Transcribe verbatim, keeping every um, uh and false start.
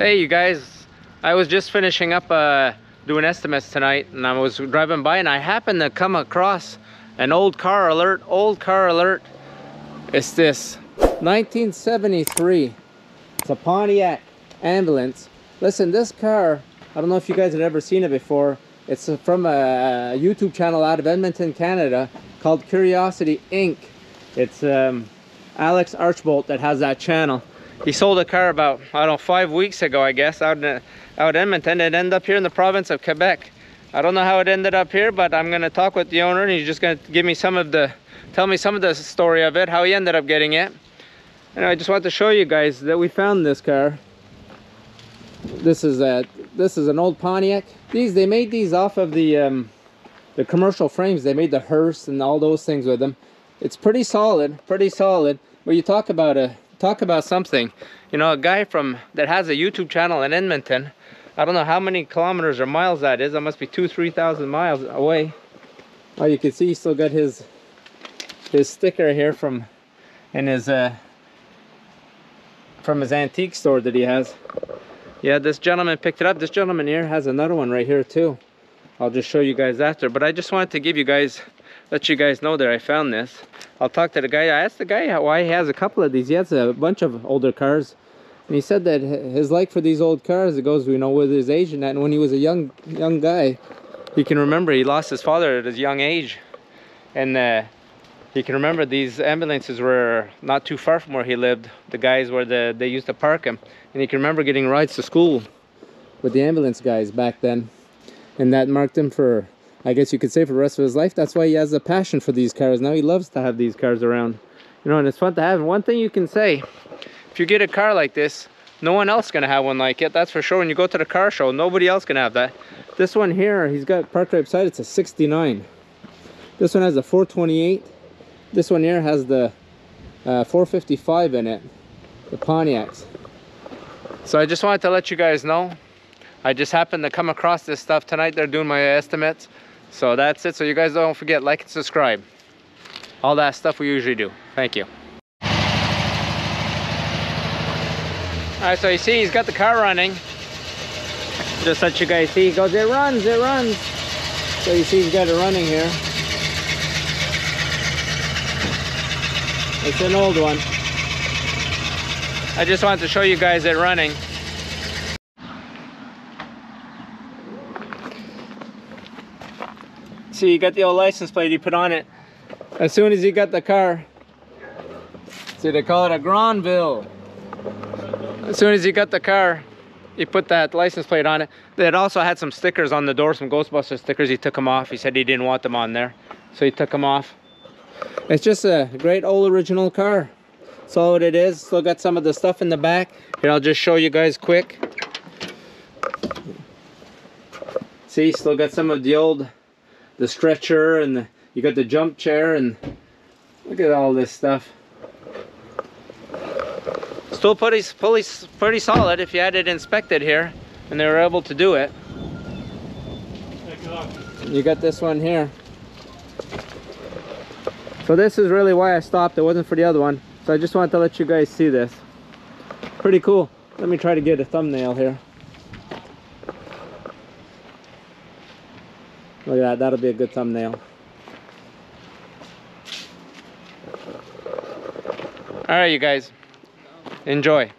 Hey you guys, I was just finishing up uh, doing estimates tonight, and I was driving by and I happened to come across an old car alert, old car alert. It's this, nineteen seventy-three. It's a Pontiac ambulance. Listen, this car, I don't know if you guys have ever seen it before. It's from a YouTube channel out of Edmonton, Canada, called Curiosity Incorporated. It's um, Alex Archbold that has that channel. He sold a car about, I don't know, five weeks ago, I guess, out in, out Edmonton. It ended up here in the province of Quebec. I don't know how it ended up here, but I'm going to talk with the owner, and he's just going to give me some of the, tell me some of the story of it, how he ended up getting it. And I just want to show you guys that we found this car. This is a, this is an old Pontiac. These, they made these off of the, um, the commercial frames. They made the hearse and all those things with them. It's pretty solid, pretty solid. Well, you talk about a, Talk about something, you know, a guy from that has a YouTube channel in Edmonton. I don't know how many kilometers or miles that is. That must be two, three thousand miles away. Oh, you can see he still got his his sticker here from in his uh, from his antique store that he has. Yeah, this gentleman picked it up. This gentleman here has another one right here too. I'll just show you guys after. But I just wanted to give you guys, let you guys know that I found this. I'll talk to the guy. I asked the guy why he has a couple of these. He has a bunch of older cars, and he said that his like for these old cars, it goes, you know, with his age and that. And when he was a young young guy, he can remember he lost his father at his young age, and uh, he can remember these ambulances were not too far from where he lived. The guys where the they used to park him, and he can remember getting rides to school with the ambulance guys back then, and that marked him for, I guess you could say, for the rest of his life. That's why he has a passion for these cars. Now he loves to have these cars around. You know, and it's fun to have. And one thing you can say, if you get a car like this, no one else is going to have one like it. That's for sure. When you go to the car show, nobody else can have that. This one here, he's got parked right beside. It's a sixty-nine. This one has a four twenty-eight. This one here has the uh, four fifty-five in it. The Pontiacs. So I just wanted to let you guys know. I just happened to come across this stuff tonight. They're doing my estimates. So that's it. So you guys don't forget, like and subscribe. All that stuff we usually do. Thank you. All right, so you see he's got the car running. Just let you guys see, he goes, it runs, it runs. So you see he's got it running here. It's an old one. I just wanted to show you guys it running. See, you got the old license plate he put on it as soon as he got the car. See, they call it a Granville. As soon as he got the car, he put that license plate on it. It also had some stickers on the door, some Ghostbuster stickers. He took them off. He said he didn't want them on there, so he took them off. It's just a great old original car. That's all it is. Still got some of the stuff in the back here. I'll just show you guys quick. See, still got some of the old, the stretcher, and the, you got the jump chair, and look at all this stuff. Still pretty, pretty, pretty solid if you had it inspected here, and they were able to do it. You got this one here. So this is really why I stopped. It wasn't for the other one. So I just wanted to let you guys see this. Pretty cool. Let me try to get a thumbnail here. Look at that, that'll be a good thumbnail. All right, you guys, enjoy.